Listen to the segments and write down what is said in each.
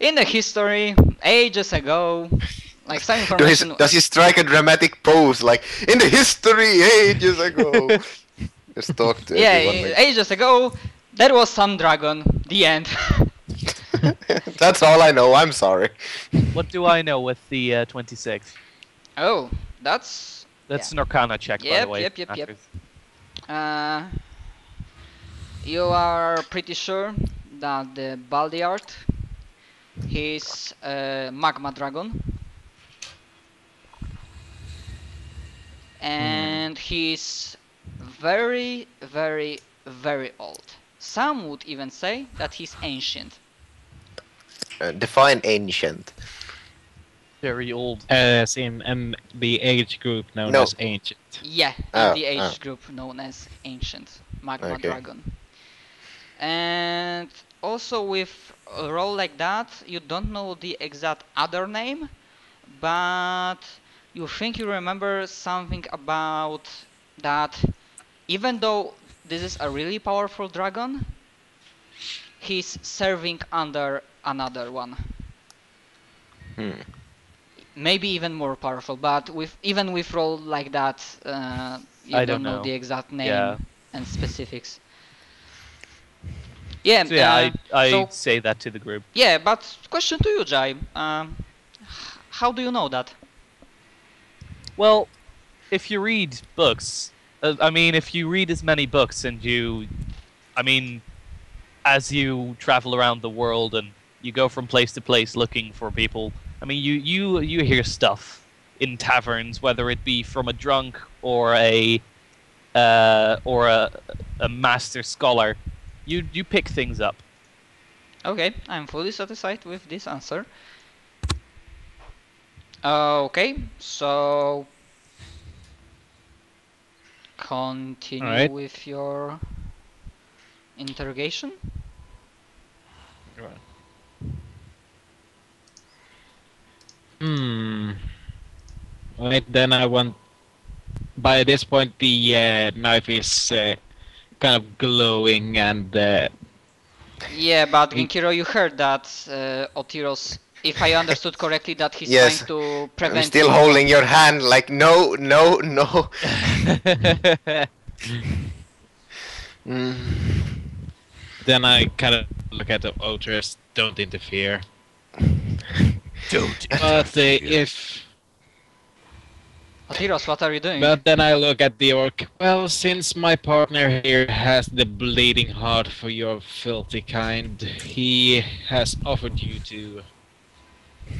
in the history, ages ago, like some information... Does he strike a dramatic pose, like, in the history, ages ago? Just talk to everyone. Yeah, ages ago, there was some dragon. The end. That's all I know, I'm sorry. What do I know with the 26? Oh, that's... That's an Arcana check, by the way. Yep. You are pretty sure that the Baliard, he's a magma dragon. And he's very, very, very old. Some would even say that he's ancient. Define ancient. Very old. As in the age group known as ancient. Yeah, the age group known as ancient magma dragon. And also with a role like that, you don't know the exact other name, but you think you remember something about that. Even though this is a really powerful dragon, he's serving under another one. Maybe even more powerful, but with even with role like that, you don't know the exact name and specifics. Yeah, so yeah, I say that to the group. Yeah, but question to you, Jai. How do you know that? Well, if you read books, I mean, if you read as many books and you, I mean, as you travel around the world and you go from place to place looking for people, I mean, you hear stuff in taverns, whether it be from a drunk or a master scholar. You pick things up. Okay, I'm fully satisfied with this answer. Okay, so continue with your interrogation. Right, then I want... By this point, the knife is kind of glowing and... Yeah, but Genkiro, you heard that Otiros, if I understood correctly, that he's trying to prevent... I'm still holding your hand, like, no. Then I kind of look at the Otiros, don't interfere. But if... Otiros, what are you doing? But then I look at the orc. Well, since my partner here has the bleeding heart for your filthy kind, he has offered you to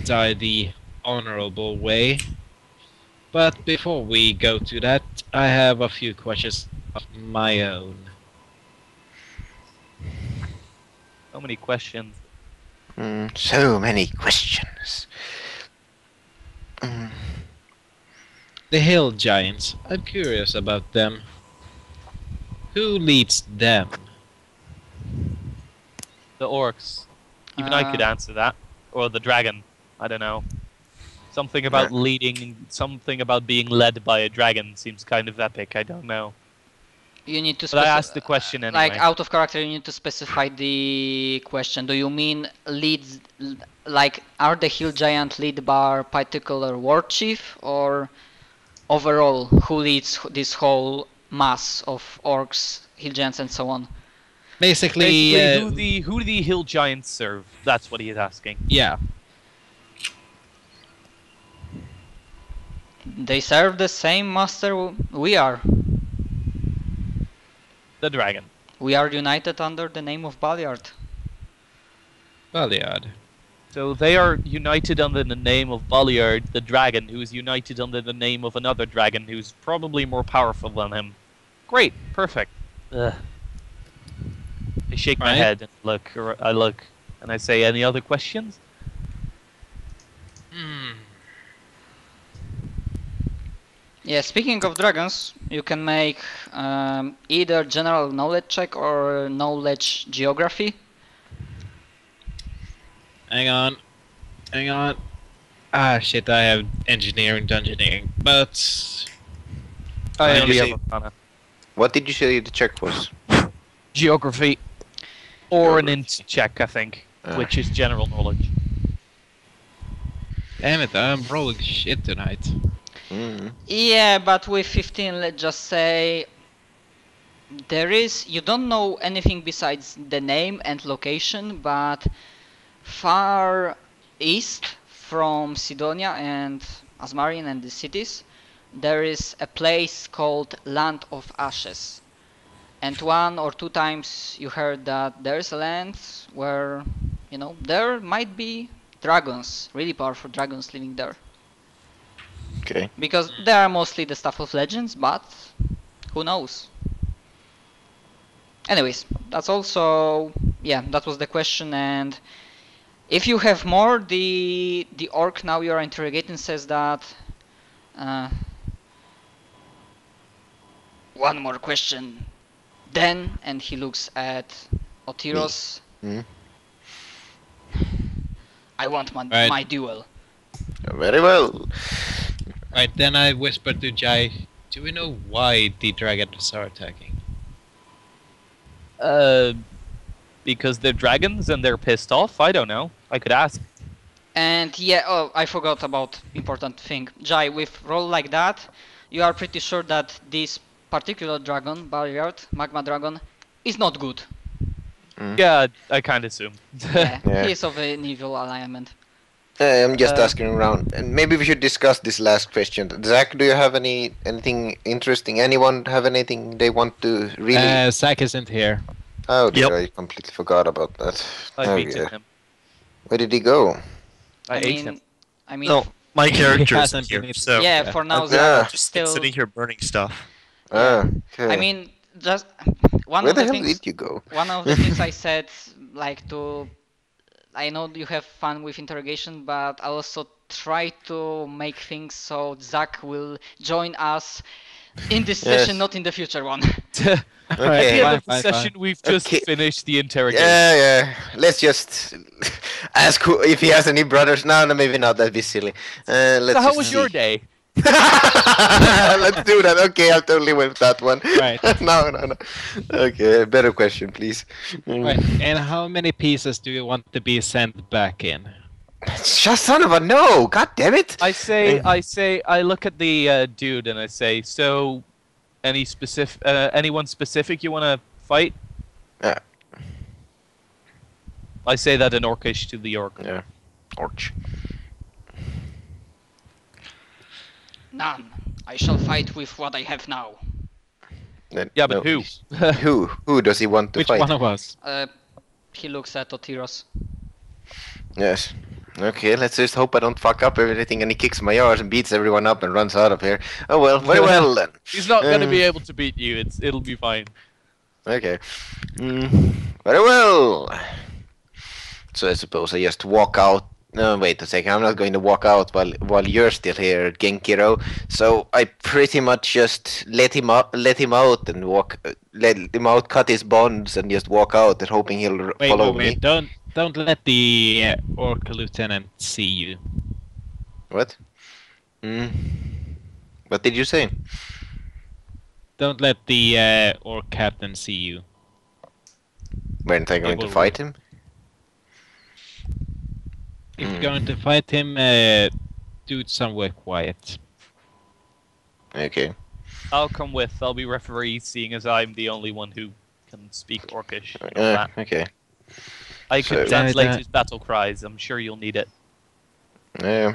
die the honorable way. But before we go to that, I have a few questions of my own. How many questions? So many questions. The hill giants, I'm curious about them. Who leads them? The orcs. Even I could answer that. Or the dragon. I don't know. Something about leading, something about being led by a dragon seems kind of epic. I don't know. You need to. But I asked the question anyway. Like out of character, you need to specify the question. Do you mean leads? Like, are the hill giant led by a particular war chief, or overall, who leads this whole mass of orcs, hill giants, and so on? Basically who the hill giants serve? That's what he is asking. Yeah. They serve the same master we are. The dragon. We are united under the name of Baliard. Baliard. So they are united under the name of Baliard, the dragon, who is united under the name of another dragon who's probably more powerful than him. Great, perfect. Ugh. I shake my head and look, and I say, any other questions? Yeah, speaking of dragons, you can make either general knowledge check or knowledge geography. Hang on. Ah, shit, I have engineering, dungeoneering, but... I only have Arcana. What did you say the check was? Geography. Or an int check, I think, which is general knowledge. Damn it, I'm rolling shit tonight. Mm. Yeah, but with 15, let's just say... There is... You don't know anything besides the name and location, but... Far east from Sidonia and Asmarin and the cities, there is a place called Land of Ashes. And one or two times you heard that there's a land where, you know, there might be dragons, really powerful dragons living there. Okay. Because they are mostly the stuff of legends, but who knows? Anyways, that's also, yeah, that was the question. And if you have more, the orc now you are interrogating says that... one more question. Then, and he looks at Otiros. Mm. I want my duel. Very well. Right, then I whisper to Jai, do we know why the dragons are attacking? Because they're dragons and they're pissed off? I don't know. I could ask. And yeah, oh, I forgot about important thing. Jai, with roll like that, you are pretty sure that this particular dragon, Baliard, magma dragon, is not good. Mm. Yeah, I kind of assume. Yeah, he is of an evil alignment. I'm just asking around, and maybe we should discuss this last question. Zach, do you have anything interesting? Anyone have anything they want to really? Zach isn't here. Oh, yep. I completely forgot about that. I beat him. Where did he go? I mean, no, my character isn't here. So yeah, for now, Zach is still sitting here burning stuff. Okay. I mean, just one of the things I said, like to, I know you have fun with interrogation, but I also try to make things so Zach will join us in this session, not in the future one. Okay. At the end of the session, we've just finished the interrogation. Yeah. Let's just ask if he has any brothers. No, maybe not. That'd be silly. Let's so how was your day? Let's do that. Okay, I'll totally waive that one. Right. No. Okay, better question, please. Right. And how many pieces do you want to be sent back in? Son of a no! God damn it! I say. I look at the dude and I say, "So, anyone specific you want to fight?" Yeah. I say that in Orcish to the orc. Yeah. Orch. None. I shall fight with what I have now. Yeah, but no. Who? Who does he want to fight? Which one of us? He looks at Otiros. Yes. Okay, let's just hope I don't fuck up everything and he kicks my arse and beats everyone up and runs out of here. Oh well, very well then. He's not going to be able to beat you. It'll be fine. Okay. Very well. So I suppose I just walk out. No, wait a second, I'm not going to walk out while you're still here, Genkiro. So I pretty much just let him out and walk, let him out, cut his bonds and just walk out and hoping he'll follow me. Don't let the orc lieutenant see you. What? What did you say? Don't let the orc captain see you. Weren't I going to fight him? If you're going to fight him, do it somewhere quiet. Okay. I'll come with. I'll be referee, seeing as I'm the only one who can speak Orcish. Okay. I can translate his battle cries. I'm sure you'll need it. Yeah.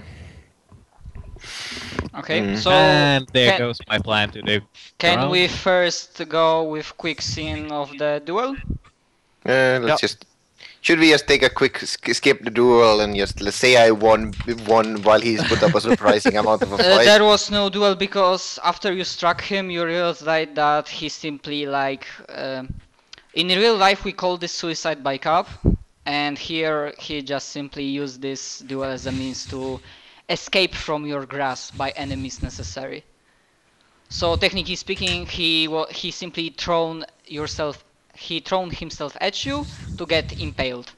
Okay, so... And there goes my plan to do. Can we first go with quick scene of the duel? Let's just... Should we just take a quick skip the duel and just let's say I won while he's put up a surprising amount of a fight? There was no duel because after you struck him, you realized that he simply like... in real life, we call this suicide by cup, and here he just simply used this duel as a means to escape from your grasp by any means necessary. So technically speaking, he simply thrown himself at you to get impaled.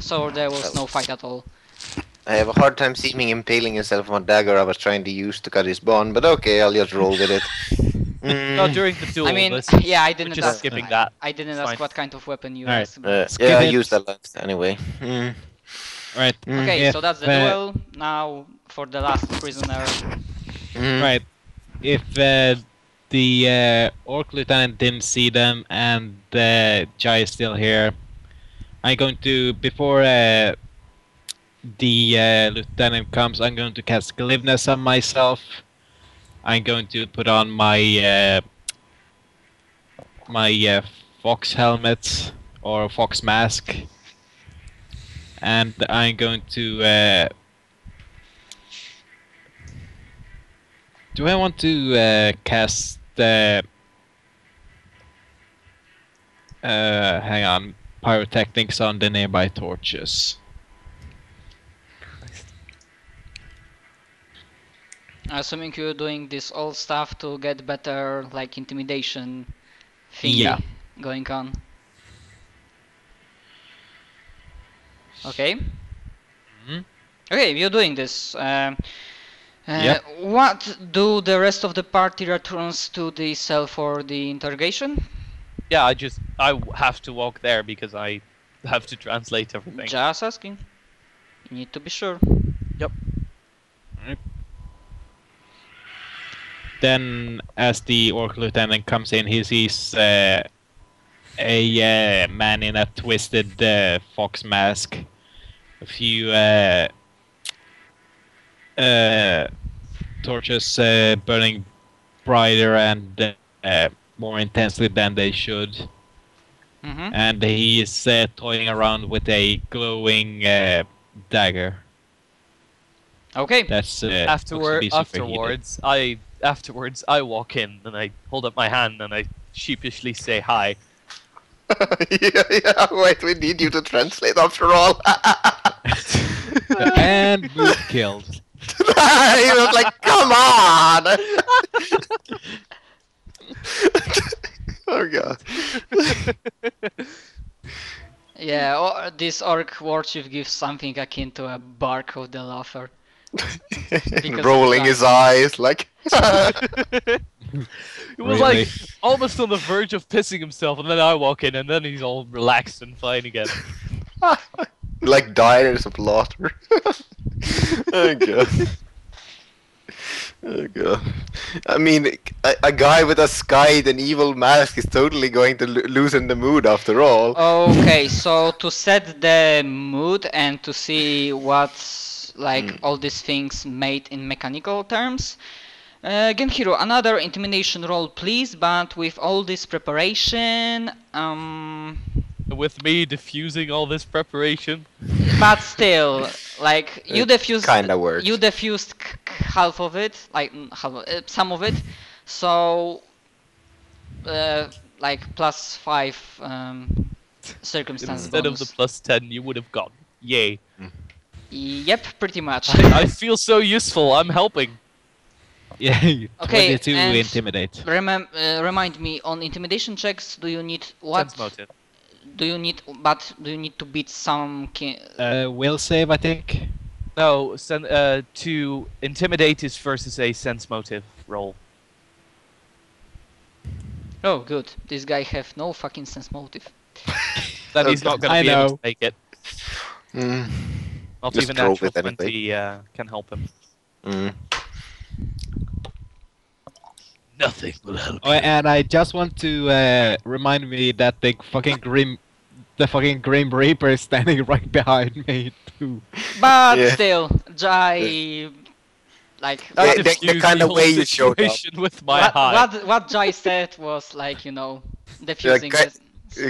So there was no fight at all. I have a hard time seeing him impaling himself on a dagger I was trying to use to cut his bond, but okay, I'll just roll with it. Not during the duel. I mean, yeah, I didn't ask. Skipping that. I didn't ask what kind of weapon you used. Yeah, I used that anyway. Right. Okay, so that's the duel. Now for the last prisoner. Right. If the Orc Lieutenant didn't see them and Jai is still here, I'm going to, before the Lieutenant comes, I'm going to cast Glibness on myself. I'm going to put on my my fox helmet or fox mask, and I'm going to do I want to cast hang on, pyrotechnics on the nearby torches. Assuming you're doing this old stuff to get better, like intimidation thing going on. Okay. Okay, you're doing this. What do the rest of the party returns to the cell for the interrogation? Yeah, I have to walk there because I have to translate everything. Just asking. You need to be sure. Yep. Then, as the Orc Lieutenant comes in, he sees a man in a twisted fox mask. A few torches burning brighter and more intensely than they should. And he is toying around with a glowing dagger. Okay. That's Afterwards, I walk in and I hold up my hand and I sheepishly say hi. Wait, we need you to translate after all. And was killed. He was like, come on! Oh god. Yeah, or this orc warchief gives something akin to a bark of the laugher. Rolling his eyes like it was really? Like almost on the verge of pissing himself, and then I walk in and then he's all relaxed and fine again. Like diners of laughter. Oh god. Oh god. I mean, a guy with a scythe and evil mask is totally going to loosen the mood after all. Okay, so to set the mood and to see what's like all these things made in mechanical terms. Genhiro, another intimidation roll, please, but with all this preparation... With me diffusing all this preparation? But still, like, you diffused... Kinda works. You diffused half of it, like, some of it, so... like, +5 circumstance instead bonus. Of the +10 you would have gotten. Yay. Yep, pretty much. I feel so useful. I'm helping. Yeah. Okay. To intimidate. Remind me on intimidation checks. Do you need what? Do you need? But do you need to beat some? Will save, I think. No. To intimidate is versus a sense motive roll. Oh, good. This guy have no fucking sense motive. That he's not gonna be able to make it. Not even natural 20 can help him. Nothing will help. Oh, and I just want to remind me that the fucking Grim Reaper is standing right behind me too. But still, Jai, like the kind of way you showed up with my what Jai said was like, you know, diffusing this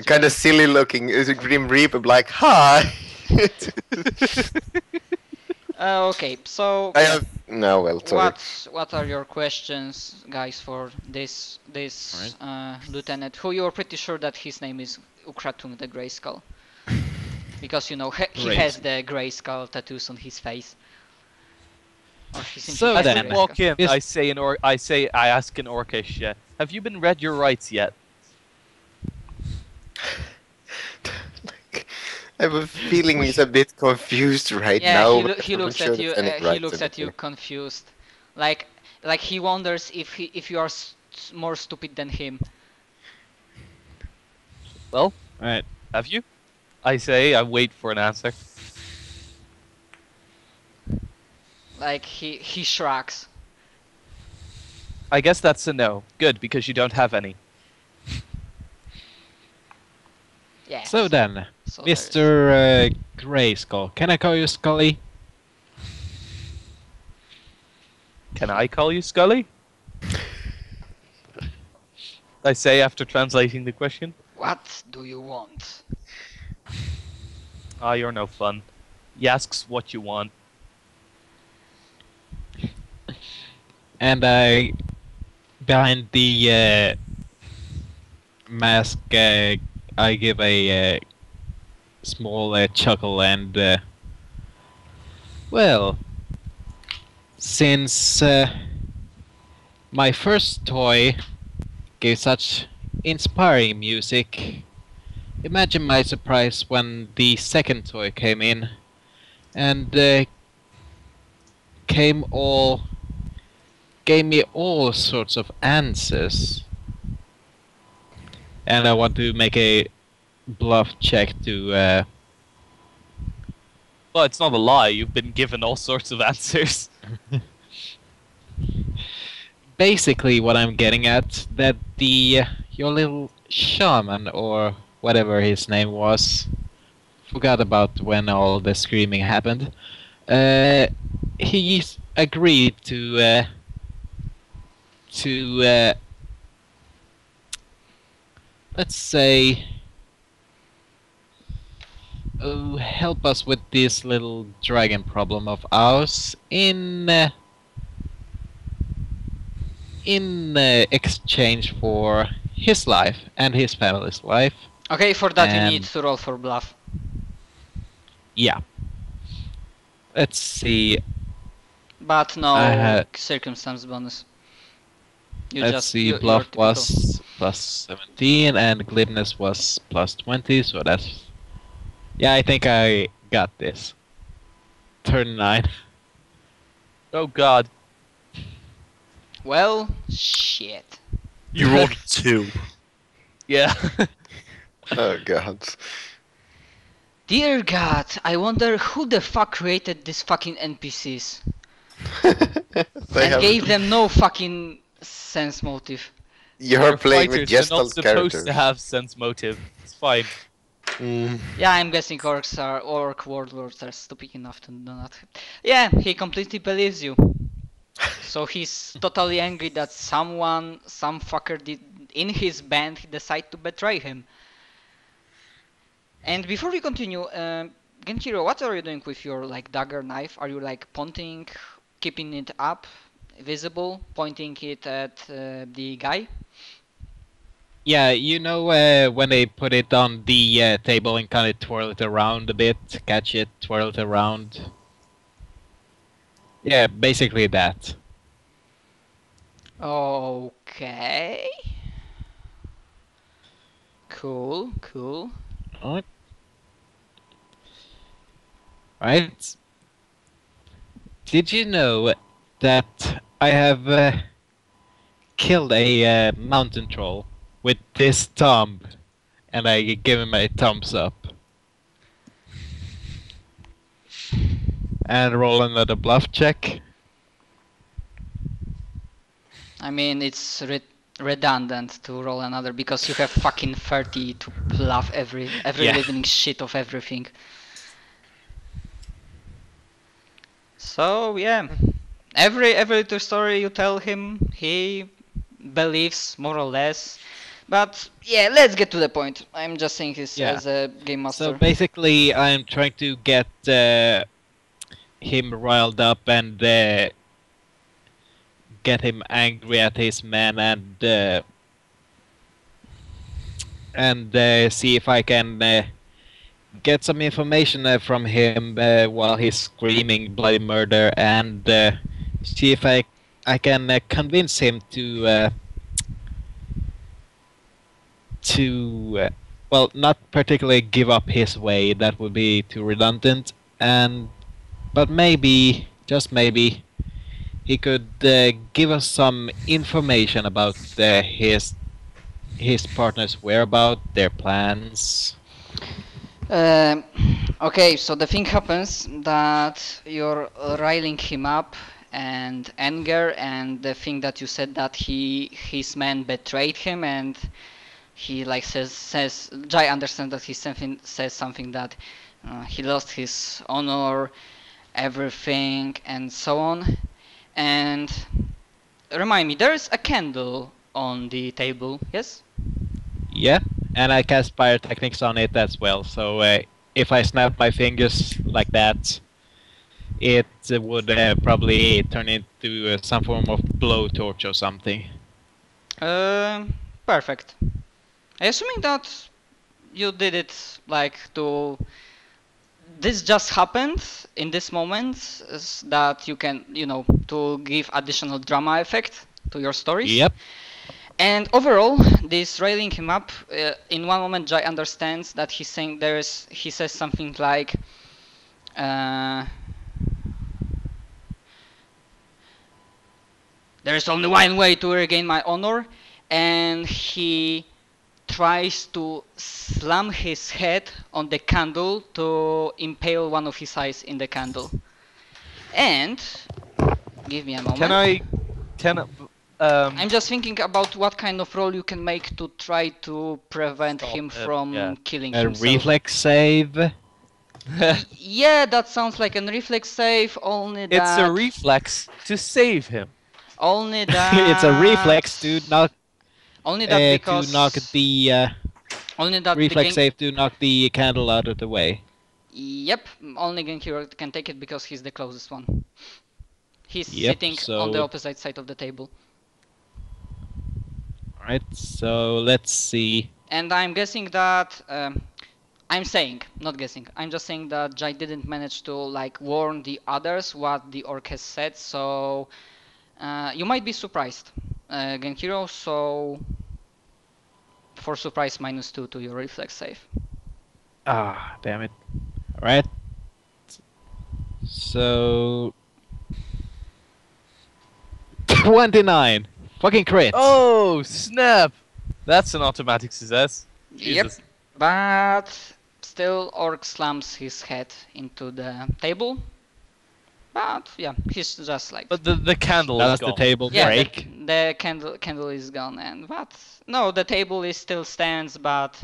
kind of silly looking is a Grim Reaper, like hi. Okay, so I have sorry. What are your questions, guys, for this lieutenant, who you're pretty sure that his name is Ukratung the Grey Skull, because you know he has the Grey Skull tattoos on his face. So as I walk in, I ask in Orcish, have you been read your rights yet? I have a feeling he's a bit confused right now. Yeah, he looks at you. He looks at you confused, like he wonders if you are more stupid than him. Well, all right. Have you? I say. I wait for an answer. Like, he shrugs. I guess that's a no. Good, because you don't have any. Yeah. So then, so Mr. Grayskull, can I call you Scully? Can I call you Scully? I say after translating the question. What do you want? Ah, you're no fun. He asks what you want. And I, behind the mask, I give a small chuckle and, well, since my first toy gave such inspiring music, imagine my surprise when the second toy came in and gave me all sorts of answers. And I want to make a bluff check to... Well, it's not a lie. You've been given all sorts of answers. Basically, what I'm getting at, that the your little shaman, or whatever his name was, forgot about when all the screaming happened, he agreed to let's say, help us with this little dragon problem of ours in exchange for his life and his family's life. Okay, for that you need to roll for bluff. Yeah. Let's see. But no circumstance bonus. Let's see, bluff was plus 17 and glibness was plus 20, so that's... Yeah, I think I got this. Turn 9. Oh god. Well, shit. You rolled 2. Yeah. Oh god. Dear god, I wonder who the fuck created these fucking NPCs. And gave them no fucking... sense motive. You're playing with gestalt characters. They're not supposed to have sense motive. It's fine. Mm. Yeah, I'm guessing orcs are warlords are stupid enough to not. Yeah, he completely believes you. So he's totally angry that some fucker did in his band decide to betray him. And before we continue, Genkiro, what are you doing with your like dagger knife? Are you like pointing, keeping it up? Visible, pointing it at the guy. Yeah, you know when they put it on the table and kind of twirl it around a bit, catch it, twirl it around. Yeah, basically that. Okay. Cool, cool. Alright. Right. Did you know that I have killed a mountain troll with this thumb, and I give him a thumbs up. And roll another bluff check. I mean, it's redundant to roll another because you have fucking 30 to bluff every living shit of everything. So yeah. Every little story you tell him, he believes more or less. But yeah, let's get to the point. I'm just saying this as a game master. So basically, I'm trying to get him riled up and get him angry at his men, and see if I can get some information from him while he's screaming bloody murder and. See if I can convince him to well, not particularly give up his way. That would be too redundant. But maybe, just maybe, he could give us some information about his partner's whereabouts, their plans. Okay, so the thing happens that you're riling him up and anger, and the thing that you said that his men betrayed him, and he like says Jai understands that he says something that he lost his honor, everything, and so on. And remind me, there is a candle on the table, yes? Yeah, and I cast pyrotechnics on it as well, so if I snap my fingers like that, it would probably turn into some form of blowtorch or something. Perfect. Assuming that you did it like to... This just happened in this moment, is that you can, you know, to give additional drama effect to your stories. Yep. And overall, this railing him up, in one moment Jai understands that he's saying he says something like, there is only one way to regain my honor, and he tries to slam his head on the candle to impale one of his eyes in the candle. And give me a moment. I'm just thinking about what kind of role you can make to try to prevent him from killing himself. A reflex save. Yeah, that sounds like a reflex save. Only that it's a reflex to save him. Only that it's a reflex to not. Only that because to knock the only that reflex save to knock the candle out of the way. Yep, only Genkiro can take it because he's the closest one. He's sitting on the opposite side of the table. Alright, so let's see. And I'm guessing that I'm just saying that Jai didn't manage to like warn the others what the orc has said, so you might be surprised. Genkiro, so for surprise -2 to your reflex save. Ah, damn it. Alright. So 29. Fucking crit. Oh, snap. That's an automatic success. Jesus. Yep. But still orc slams his head into the table. But yeah, he's just like. But the candle is gone. The table break. Yeah, the candle is gone, and what? No, the table is still stands, but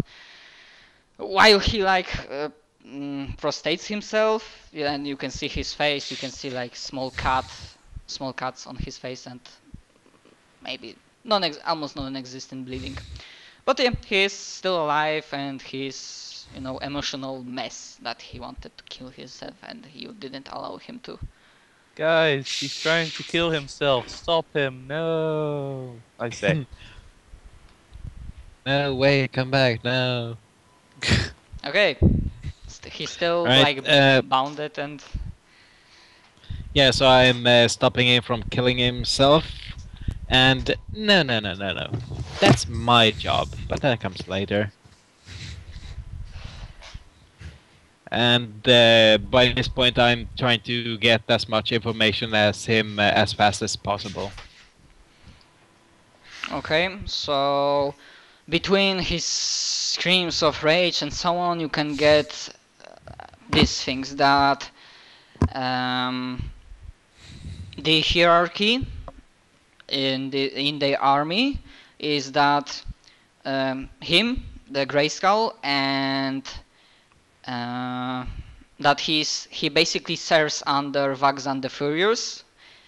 while he like prostrates himself, and you can see his face. You can see like small cuts on his face, and maybe almost non-existent bleeding. But yeah, he's still alive, and he's. You know, emotional mess that he wanted to kill himself, and you didn't allow him to. Guys, he's trying to kill himself. Stop him! No, I say. No way! Come back now. Okay, he's still right, like bounded and. Yeah, so I'm stopping him from killing himself, and no. That's my job, but that comes later. And by this point I'm trying to get as much information as him as fast as possible. Okay, so between his screams of rage and so on, you can get these things that the hierarchy in the army is that him, the Grayskull, and that he basically serves under Vaxan the Furious,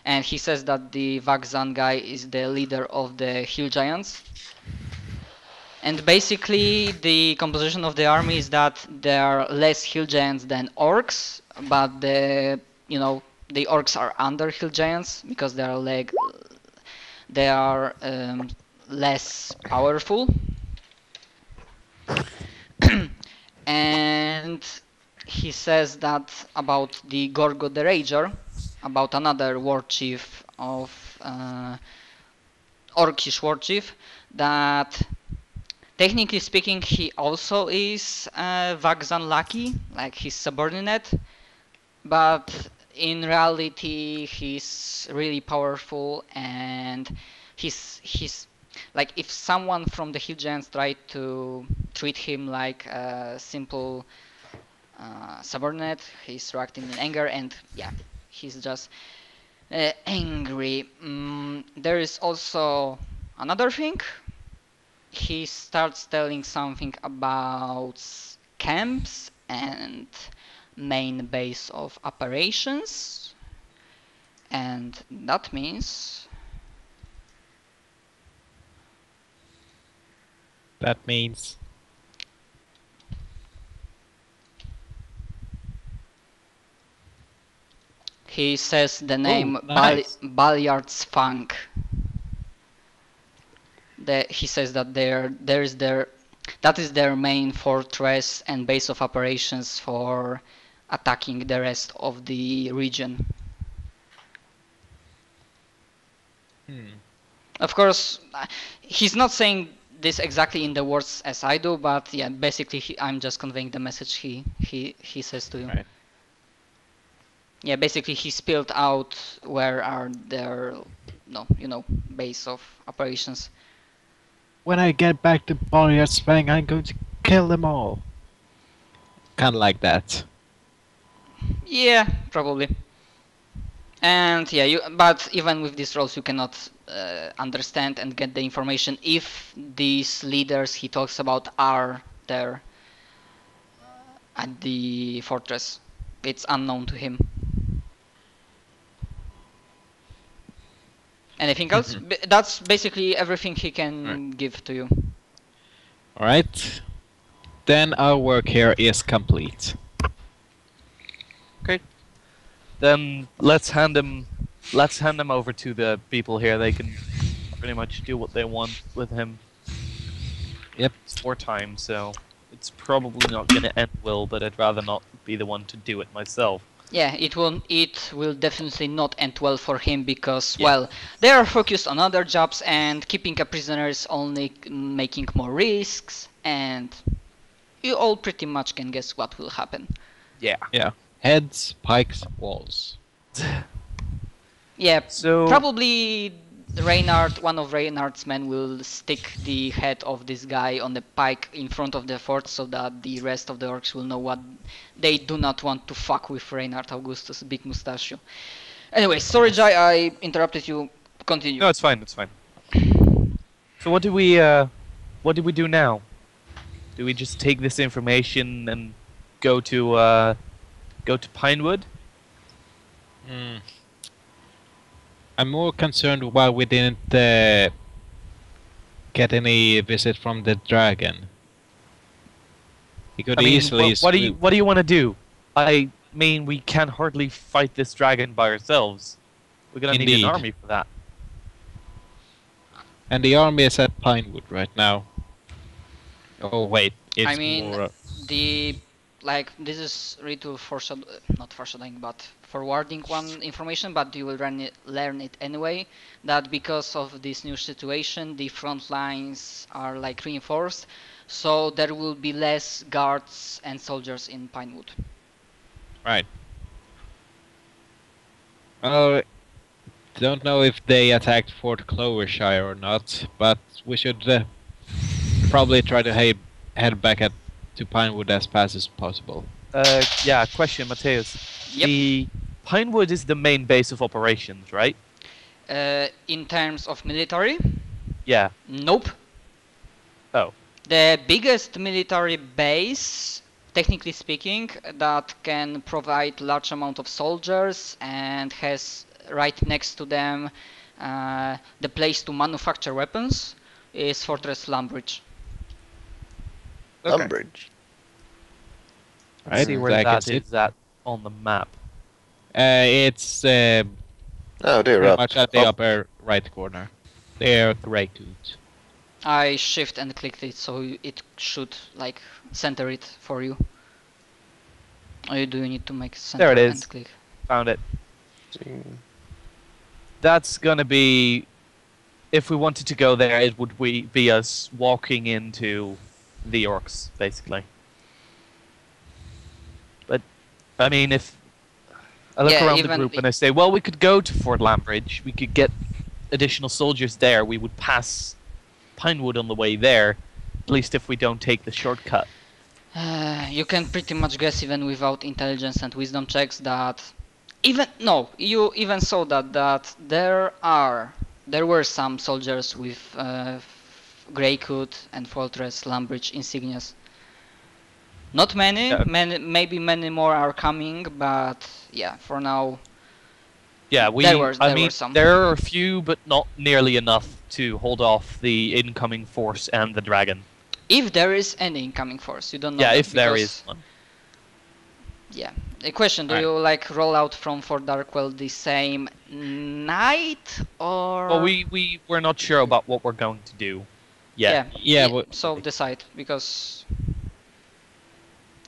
and he says that the Vaxan guy is the leader of the Hill Giants. And basically the composition of the army is that there are less Hill Giants than orcs, but the orcs are under Hill Giants because they are like they are less powerful. And he says that about the Gorgo the Rager, about another war chief of orcish war chief, that technically speaking he also is Vaxan Lackey, like his subordinate, but in reality he's really powerful, and he's like if someone from the Hill Giants tried to treat him like a simple subordinate. He's reacting in anger, and yeah, he's just angry. There is also another thing. He starts telling something about camps and main base of operations, and that means he says the name Balliards Funk. He says that that is their main fortress and base of operations for attacking the rest of the region. Of course, he's not saying this exactly in the words as I do, but yeah, basically I'm just conveying the message he says to you. Right. Yeah, basically he spilled out where are their, base of operations. When I get back to Borja Spang, I'm going to kill them all. Kind of like that. Yeah, probably. And yeah, but even with these roles, you cannot understand and get the information if these leaders he talks about are there at the fortress. It's unknown to him. Anything else? That's basically everything he can give to you. Alright. Then our work here is complete. Okay. Then let's hand him over to the people here. They can pretty much do what they want with him. Yep. It's wartime, so it's probably not gonna end well, but I'd rather not be the one to do it myself. Yeah, it will definitely not end well for him because, well, they are focused on other jobs and keeping a prisoner is only making more risks, and you all pretty much can guess what will happen. Yeah. Yeah. Heads, pikes, walls. Yeah, so probably Reinhardt, one of Reinhardt's men will stick the head of this guy on the pike in front of the fort so that the rest of the orcs will know what they do not want to fuck with Reinhardt Augustus, big mustachio. Anyway, sorry Jai, I interrupted you. Continue. No, it's fine, it's fine. So what do we do now? Do we just take this information and go to Pinewood? I'm more concerned why we didn't get any visit from the dragon. He could easily. What do you want to do? I mean, we can hardly fight this dragon by ourselves. We're gonna need an army for that. And the army is at Pinewood right now. Oh wait, it's this is really not foreshadowing, but forwarding one information, but you will learn it anyway, that because of this new situation, the front lines are like reinforced, so there will be less guards and soldiers in Pinewood. Right. I don't know if they attacked Fort Clovershire or not, but we should probably try to head back to Pinewood as fast as possible. Yeah, question, Mateus. Yep. The Pinewood is the main base of operations, right? In terms of military? Yeah. Nope. Oh. The biggest military base, technically speaking, that can provide large amount of soldiers and has right next to them the place to manufacture weapons, is Fortress Lumbridge. Okay. Lumbridge. I see where that is at on the map. It's much at the upper right corner. They're grey goods. I shift and clicked it, so it should center it for you. Or do you need to make center? There it is. And click. Found it. That's gonna be. If we wanted to go there, it would be us walking into the orcs, basically. I mean, if I look around the group and I say, well, we could go to Fort Lumbridge, we could get additional soldiers there, we would pass Pinewood on the way there, at least if we don't take the shortcut. You can pretty much guess even without intelligence and wisdom checks that you even saw that there were some soldiers with Greycoat and Fortress Lumbridge insignias. Not many, yeah. Maybe many more are coming, but yeah, for now. Yeah, I mean, there are a few, but not nearly enough to hold off the incoming force and the dragon. If there is any incoming force, you don't know. Yeah, if there is one. Yeah. A question, do you like roll out from Fort Darkwell the same night or? Well, we're not sure about what we're going to do yet. Yeah, so decide, because.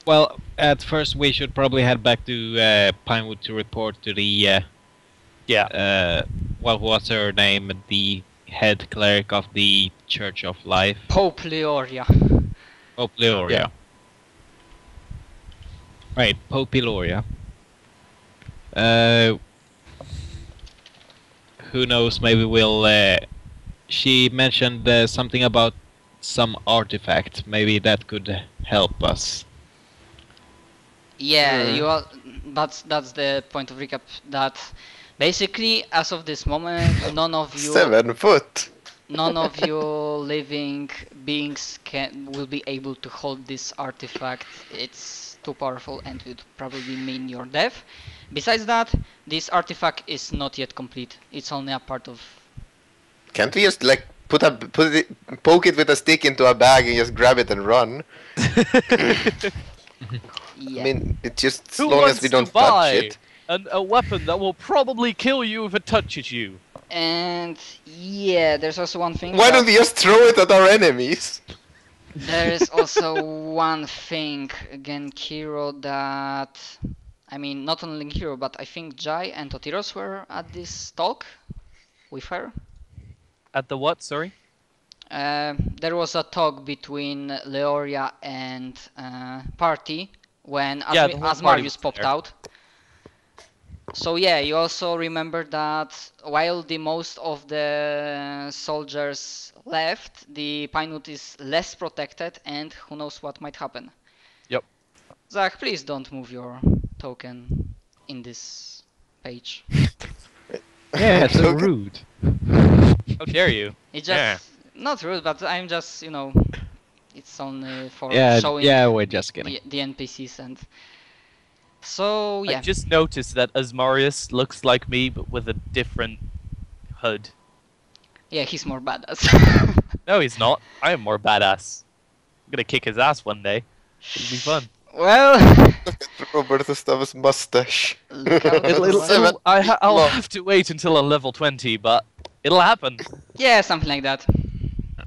Well, at first we should probably head back to Pinewood to report to the. What was her name? The head cleric of the Church of Life. Pope Leoria. Pope Leoria. Yeah. Right, Pope Leoria. Who knows? Maybe we'll. She mentioned something about some artifact. Maybe that could help us. Yeah, that's the point of recap. That basically, as of this moment, none of you. 7 foot. None of you living beings will be able to hold this artifact. It's too powerful and would probably mean your death. Besides that, this artifact is not yet complete. It's only a part of. Can't we just like poke it with a stick into a bag and just grab it and run? Yeah. I mean, it's just as long as we don't touch it. A weapon that will probably kill you if it touches you. And yeah, there's also one thing. Why don't we just throw it at our enemies? There is also one thing, Genkiro, that I mean, not only Genkiro, but I think Jai and Otiros were at this talk with her. At the what? Sorry. There was a talk between Leoria and party when Asmarius popped out. So yeah, you also remember that while the most of the soldiers left, the Pinewood is less protected and who knows what might happen. Yep. Zach, please don't move your token in this page. Yeah, it's so rude. How dare you? It's just not rude, but I'm just, you know, it's only for showing we're just the NPCs and... So yeah. I just noticed that Asmarius looks like me, but with a different hood. Yeah, he's more badass. No, he's not. I am more badass. I'm gonna kick his ass one day. It'll be fun. Well, look at Robert Gustav's mustache. I'll have to wait until I'm level 20, but it'll happen. Yeah, something like that.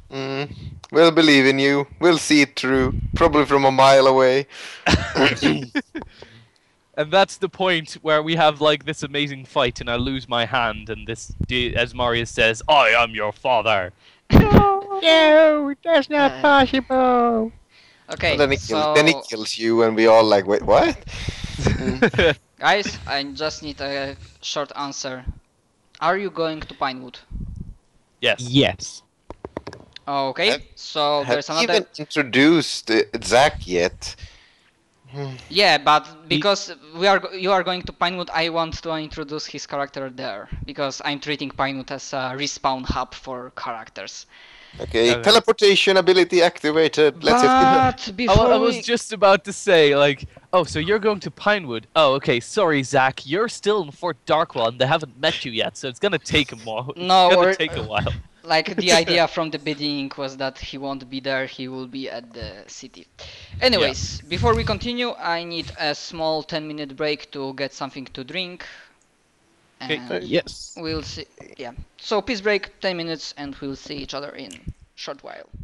We'll believe in you. We'll see it through. Probably from a mile away. And that's the point where we have like this amazing fight and I lose my hand and this Asmarius says, I am your father. No, that's not possible. Okay, then he kills you and we all like, wait, what? Guys, I just need a short answer. Are you going to Pinewood? Yes. Yes. Okay, so there's another... I haven't introduced Zach yet. Yeah, but because you are going to Pinewood, I want to introduce his character there. Because I'm treating Pinewood as a respawn hub for characters. Okay, teleportation ability activated. Let's have to... I was just about to say, like, oh, so you're going to Pinewood. Oh, okay, sorry, Zach, you're still in Fort Darkwell and they haven't met you yet, so it's going to take a while. No, it's going to take a while. Like, the idea from the beginning was that he won't be there, he will be at the city. Anyways, before we continue, I need a small 10-minute break to get something to drink. And yes. We'll see. Yeah. So, peace break, 10 minutes, and we'll see each other in a short while.